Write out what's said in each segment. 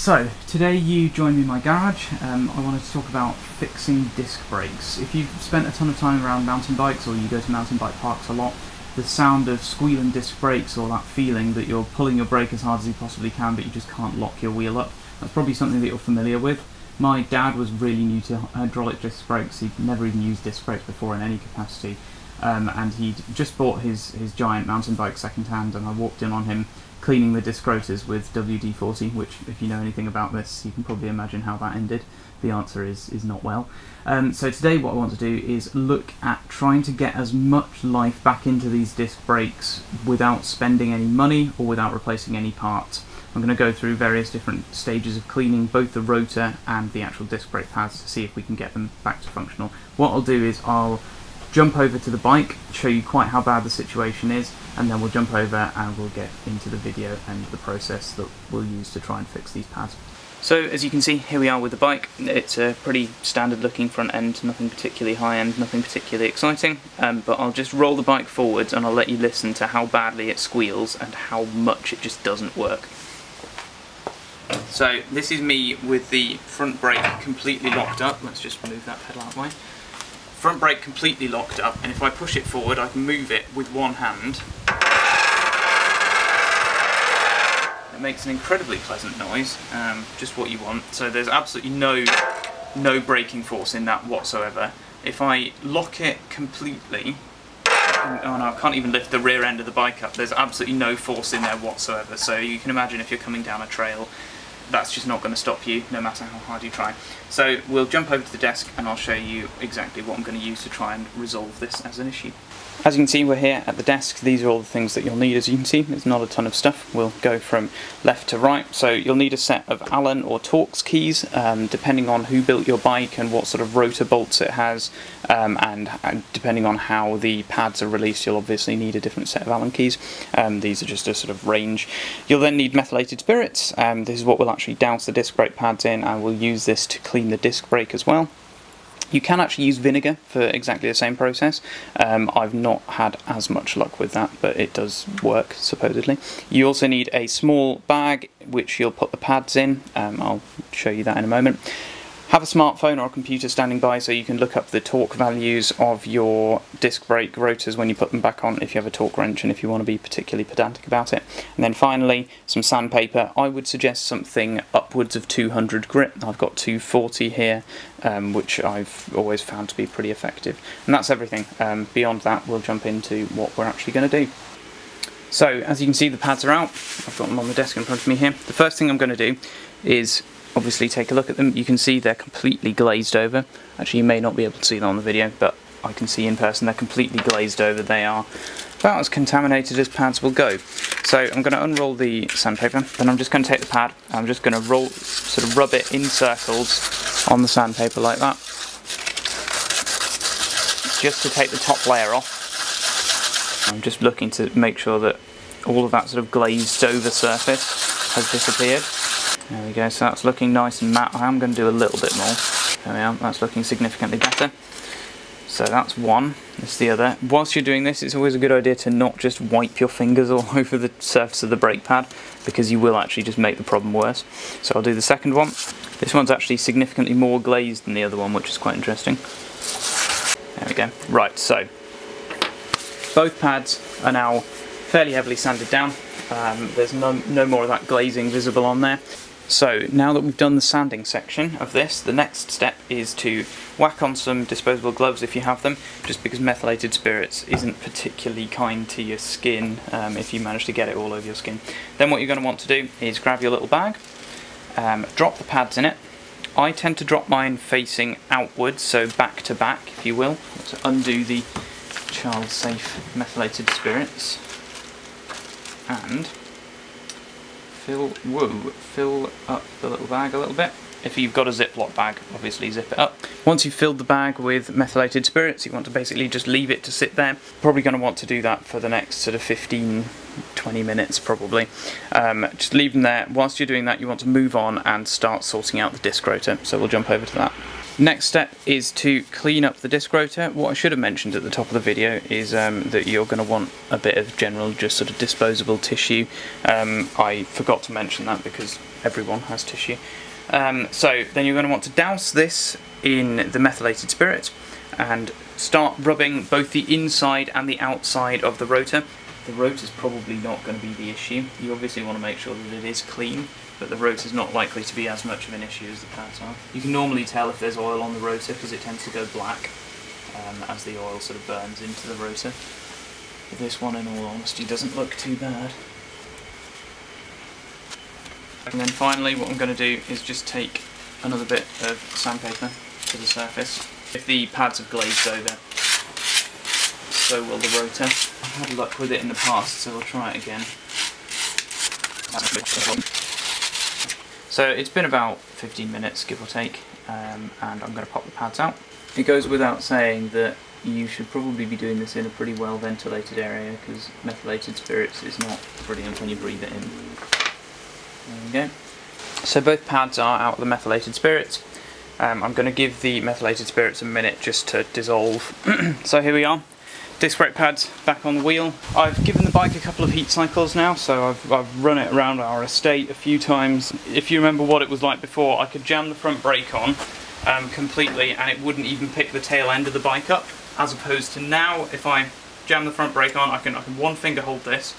So today you join me in my garage. I wanted to talk about fixing disc brakes. If you've spent a ton of time around mountain bikes or you go to mountain bike parks a lot, the sound of squealing disc brakes or that feeling that you're pulling your brake as hard as you possibly can but you just can't lock your wheel up, that's probably something that you're familiar with. My dad was really new to hydraulic disc brakes. He'd never even used disc brakes before in any capacity. And he'd just bought his giant mountain bike secondhand, and I walked in on him cleaning the disc rotors with WD-40, which, if you know anything about this, you can probably imagine how that ended. The answer is not well. So today what I want to do is look at trying to get as much life back into these disc brakes without spending any money or without replacing any parts. I'm going to go through various different stages of cleaning both the rotor and the actual disc brake pads to see if we can get them back to functional. What I'll do is I'll jump over to the bike, show you quite how bad the situation is, and then we'll jump over and we'll get into the video and the process that we'll use to try and fix these pads. So as you can see, here we are with the bike. It's a pretty standard looking front end, nothing particularly high end, nothing particularly exciting, but I'll just roll the bike forwards and I'll let you listen to how badly it squeals and how much it just doesn't work. So this is me with the front brake completely locked up. Let's just move that pedal out of the way. Front brake completely locked up, and if I push it forward I can move it with one hand. It makes an incredibly pleasant noise, just what you want. So there's absolutely no braking force in that whatsoever. If I lock it completely, oh no, I can't even lift the rear end of the bike up. There's absolutely no force in there whatsoever. So you can imagine if you're coming down a trail, that's just not going to stop you, no matter how hard you try. So we'll jump over to the desk and I'll show you exactly what I'm going to use to try and resolve this as an issue. As you can see, we're here at the desk. These are all the things that you'll need. As you can see, there's not a ton of stuff. We'll go from left to right. So you'll need a set of Allen or Torx keys, depending on who built your bike and what sort of rotor bolts it has, and depending on how the pads are released, you'll obviously need a different set of Allen keys. These are just a sort of range. You'll then need methylated spirits. This is what we'll actually douse the disc brake pads in, and we'll use this to clean the disc brake as well. You can actually use vinegar for exactly the same process. I've not had as much luck with that, but it does work, supposedly. You also need a small bag which you'll put the pads in. I'll show you that in a moment. Have a smartphone or a computer standing by so you can look up the torque values of your disc brake rotors when you put them back on, if you have a torque wrench and if you want to be particularly pedantic about it. And then finally, some sandpaper. I would suggest something upwards of 200 grit. I've got 240 here, which I've always found to be pretty effective. And that's everything. Beyond that, we'll jump into what we're actually going to do. So, as you can see, the pads are out. I've got them on the desk in front of me here. The first thing I'm going to do is obviously take a look at them. You can see they're completely glazed over. Actually, you may not be able to see them on the video, but I can see in person they're completely glazed over. They are about as contaminated as pads will go. So I'm going to unroll the sandpaper, then I'm just going to take the pad and I'm just going to roll, sort of rub it in circles on the sandpaper like that, just to take the top layer off. I'm just looking to make sure that all of that sort of glazed over surface has disappeared. There we go, so that's looking nice and matte. I am going to do a little bit more. There we are, that's looking significantly better. So that's one, that's the other. Whilst you're doing this, it's always a good idea to not just wipe your fingers all over the surface of the brake pad, because you will actually just make the problem worse. So I'll do the second one. This one's actually significantly more glazed than the other one, which is quite interesting. There we go. Right, so both pads are now fairly heavily sanded down. There's no more of that glazing visible on there. So now that we've done the sanding section of this, the next step is to whack on some disposable gloves if you have them, just because methylated spirits isn't particularly kind to your skin if you manage to get it all over your skin. Then what you're going to want to do is grab your little bag, drop the pads in it. I tend to drop mine facing outwards, so back to back if you will. Let's undo the child safe methylated spirits and fill up the little bag a little bit. If you've got a Ziploc bag, obviously zip it up. Once you've filled the bag with methylated spirits, you want to basically just leave it to sit there. Probably going to want to do that for the next sort of 15, 20 minutes probably. Just leave them there. Whilst you're doing that, you want to move on and start sorting out the disc rotor, so we'll jump over to that. Next step is to clean up the disc rotor. What I should have mentioned at the top of the video is that you're going to want a bit of general, just sort of disposable tissue. I forgot to mention that because everyone has tissue. So then you're going to want to douse this in the methylated spirit and start rubbing both the inside and the outside of the rotor. The rotor's probably not going to be the issue. You obviously want to make sure that it is clean, but the rotor's not likely to be as much of an issue as the pads are. You can normally tell if there's oil on the rotor because it tends to go black as the oil sort of burns into the rotor. But this one, in all honesty, doesn't look too bad. And then finally what I'm going to do is just take another bit of sandpaper to the surface. If the pads have glazed over, so will the rotor. I've had luck with it in the past, so we'll try it again. So it's been about 15 minutes, give or take, and I'm going to pop the pads out. It goes without saying that you should probably be doing this in a pretty well ventilated area, because methylated spirits is not brilliant when you breathe it in. There we go. So both pads are out of the methylated spirits. I'm going to give the methylated spirits a minute just to dissolve. So here we are. Disc brake pads back on the wheel. I've given the bike a couple of heat cycles now, so I've run it around our estate a few times. If you remember what it was like before, I could jam the front brake on completely and it wouldn't even pick the tail end of the bike up, as opposed to now, if I jam the front brake on, I can one finger hold this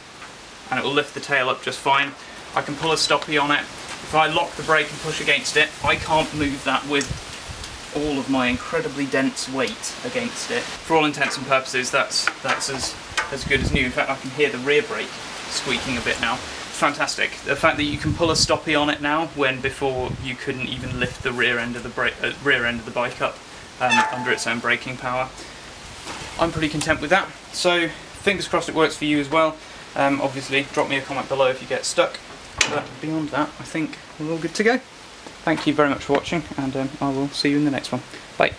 and it will lift the tail up just fine. I can pull a stoppie on it. If I lock the brake and push against it, I can't move that with all of my incredibly dense weight against it. For all intents and purposes, that's as good as new. In fact, I can hear the rear brake squeaking a bit now. Fantastic. The fact that you can pull a stoppie on it now, when before you couldn't even lift the rear end of the bike up under its own braking power. I'm pretty content with that. So fingers crossed it works for you as well. Obviously, drop me a comment below if you get stuck. But beyond that, I think we're all good to go. Thank you very much for watching, and I will see you in the next one. Bye.